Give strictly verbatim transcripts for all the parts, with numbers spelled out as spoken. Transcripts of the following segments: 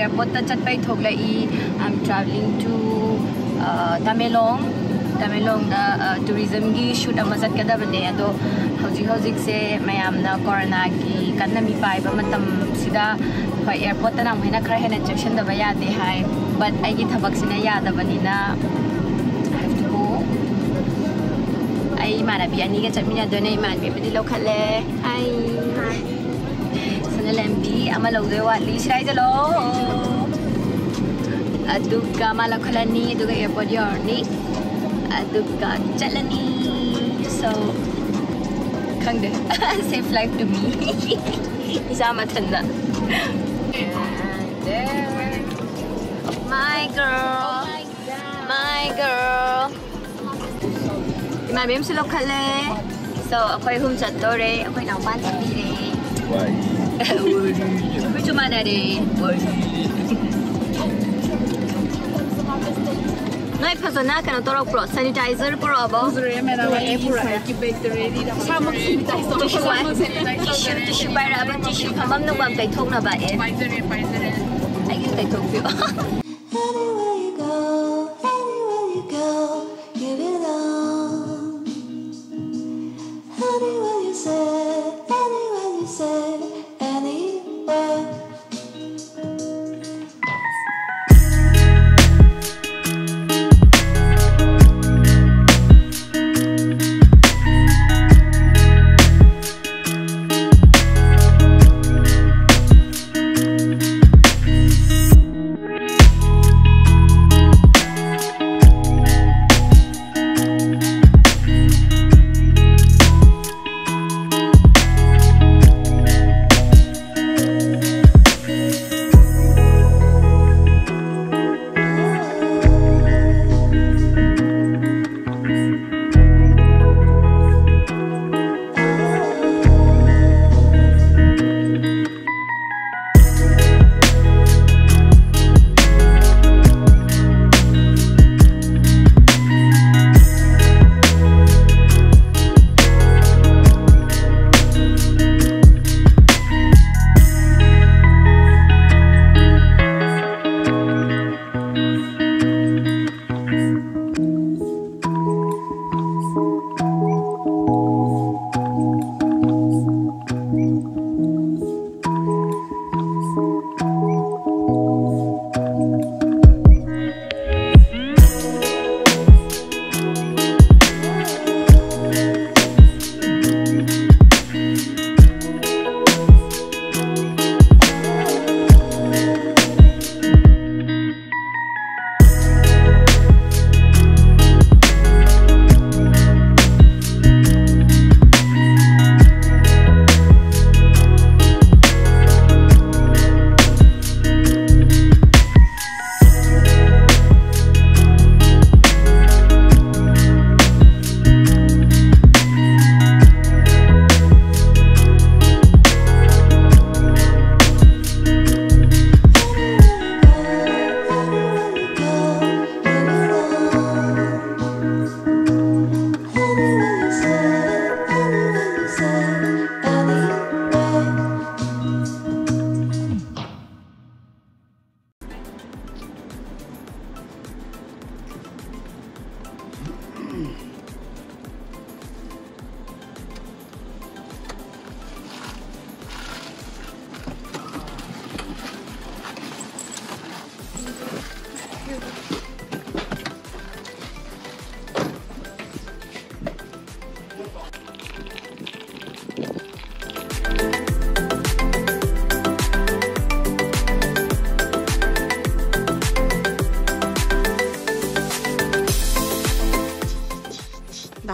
airport ta chatpai thogla e I'm traveling to uh, Tamenglong Tamenglong the uh, tourism gi shoot amazat kada bane ado hoji hoji se mayam na corona ki kanna mi pai ba matam sida pa airport ta na maina khra hena injection da ba ya de hai but I gi thabak sina ya da bani na I have to go ai mana bi ani ga chatmina do nei man bi pedi lo khale ai hi L M B, I'm a logo at least right alone. A duka malacolani, do the airport yarni, a duka chalani. So, Kanga, safe life to me. Is Amatana. And there, my girl, my girl. My name's Locale. So, a quite home chatore, a quite a one to be. Why? Which one are they? No person can talk about sanitizer for about. Tissue, tissue, by rubber tissue. Come on, no one they talk about it. I guess they talk to you.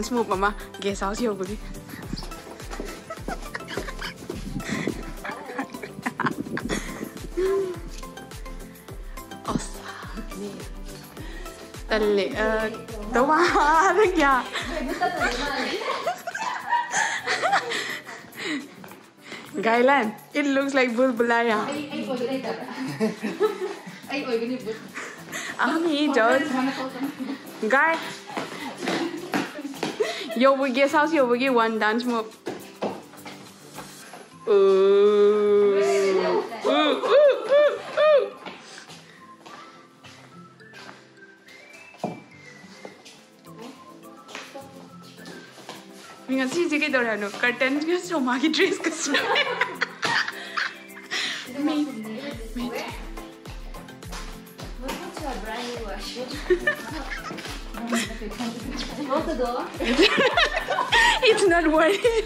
Smoke, Mama. Guess how she will be. Awesome. Tally, uh, the one, yeah. Gailan, it looks like bulbulaya. I'm eating. Guy. Yo, we guess how's your wiggy one dance move? Ooh, ooh, ooh, ooh, ooh. It's not working.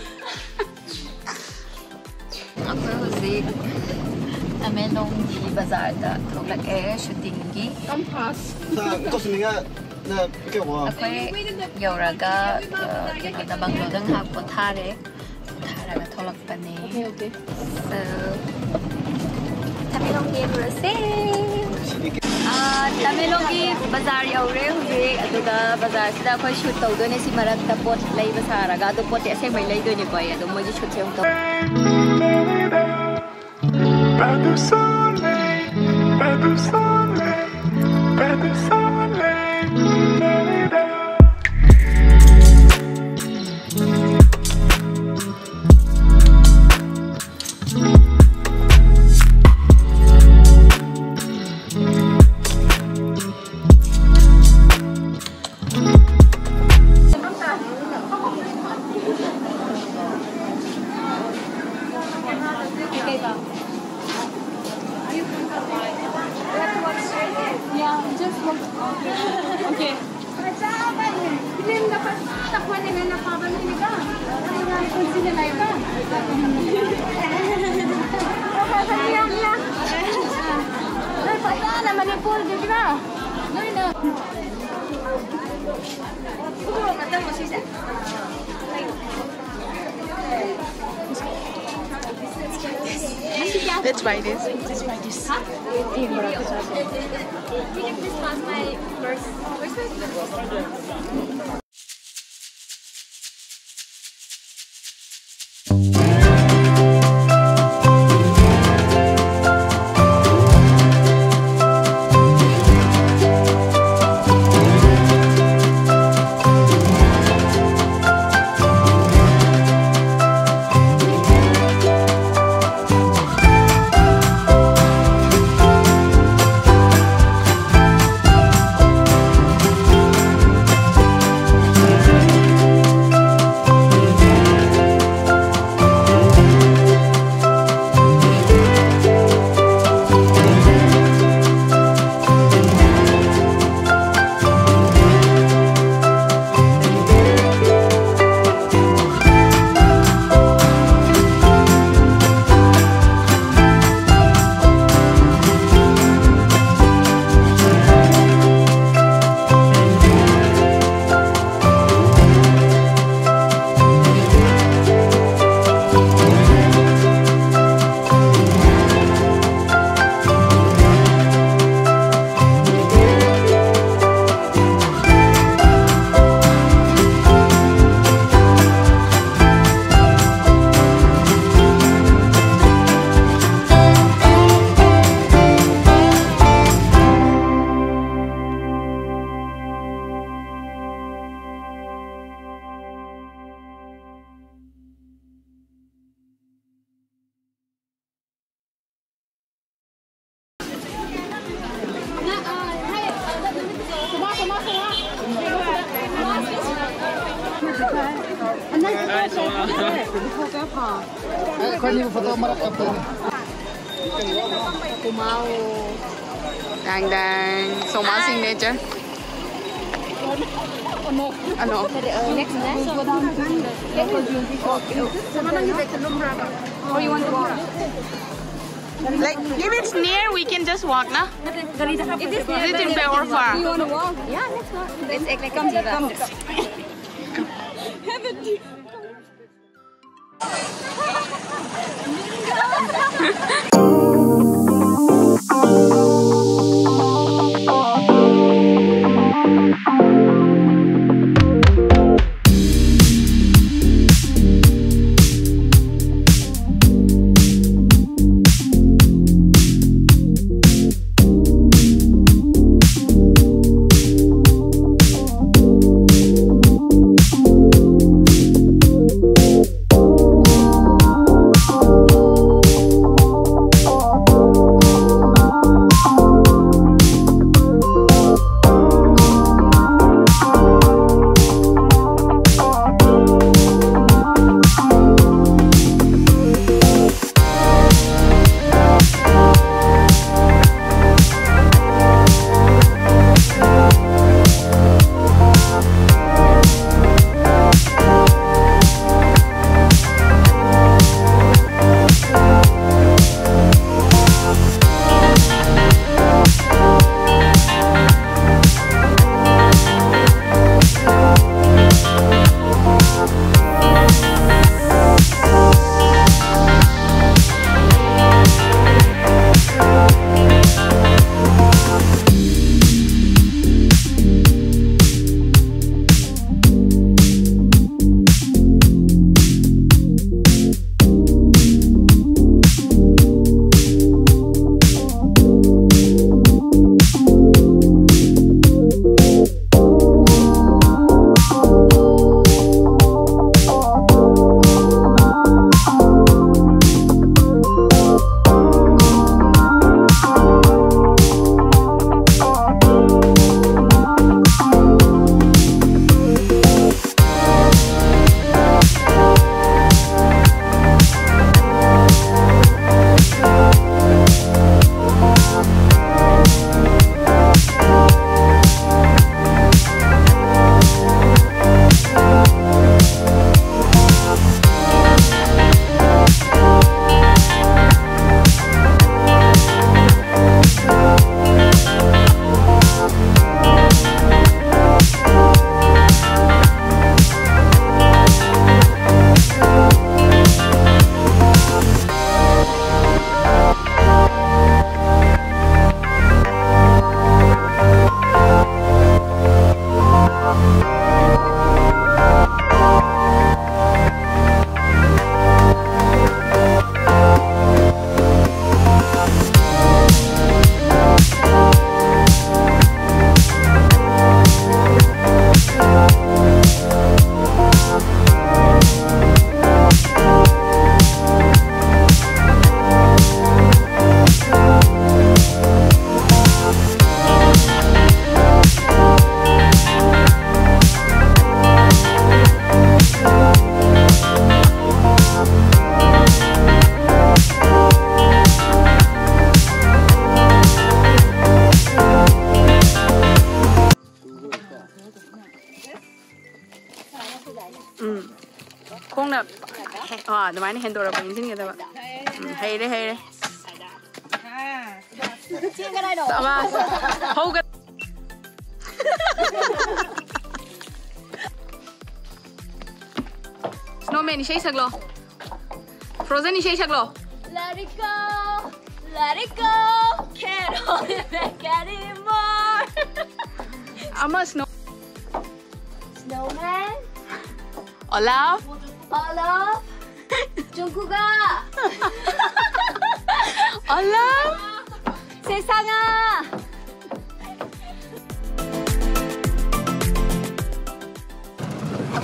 I'm na kyawa akwai yauraga kina da banglodang ha pothare potharaga tholakpane okay okay so Tamenglong gi burase ah Tamenglong gi bazar yaure huji aduda bazar sida khoi shoot tawdone si marakta pot lai basaraga do pot ase mai lai done koi ado moji shoot cheung taw by the sunlight by the sunlight by the sunlight Let's buy this. Let's buy this. Huh? Can you please pass my purse? Where's my purse? Dang dang. So my signature. Ano? Next next. Or you want to walk? Like if it's near, we can just walk, na? It is near or far? You want to walk? Yeah, let's walk. Let's act like come, come, come. Have a drink. Oh, ꯈꯣꯡꯅ ꯑꯥ ꯑꯗꯨꯃꯥꯏꯅ ꯍꯦꯟꯗꯣꯔꯛꯄ ꯅꯤꯡꯁꯤꯡꯒꯗꯕ ꯍꯩꯔꯦ ꯍꯩꯔꯦ ꯑꯃ ꯍꯧꯒ Snowman ishay saglo Frozen ishay saglo Let it go Let it go Can't hold it back anymore I'm a snow Snowman Olaf Olaf Jungkook Olaf 세상아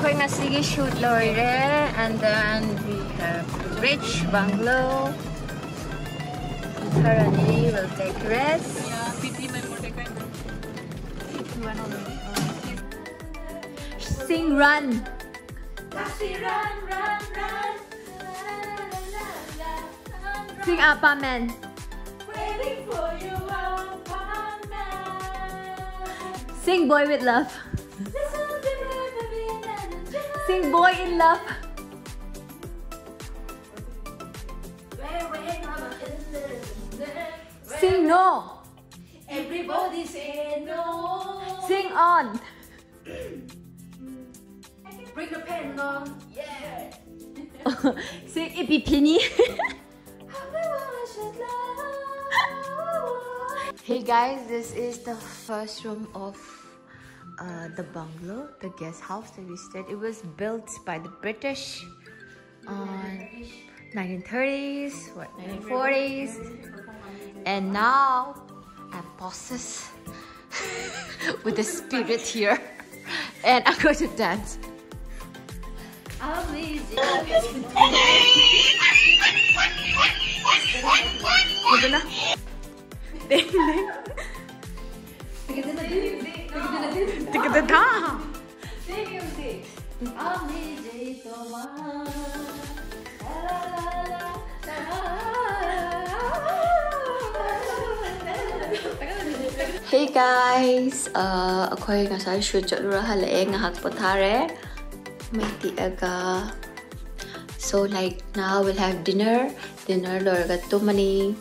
Okay, ngasigi shoot loire, and then we have the rich bungalow. Currently, we'll take rest. Yeah, pity my Sing, run. Run, run, run. Sing, Aquaman. Waiting for you, Aquaman. Sing, boy with love. Sing boy in love. Sing no. Everybody say no. Sing on. Bring the pen on. Yeah. Sing Ippy Pini. Hey guys, this is the first room of Uh, the bungalow, the guest house that we stayed. It was built by the British on nineteen thirties, what, nineteen forties, and now I'm possessed with the spirit here, and I'm going to dance. Hey guys, uh, ako'y ngasal shoot jalura halae ngahak potare, maiti aga. So like now we'll have dinner. Dinner lorga tumani,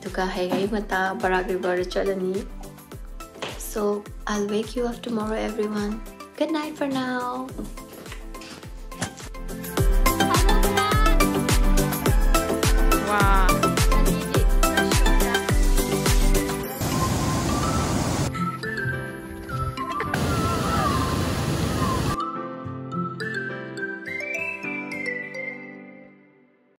tuka hai mata baragi bar chalani. So I'll wake you up tomorrow, everyone. Good night for now.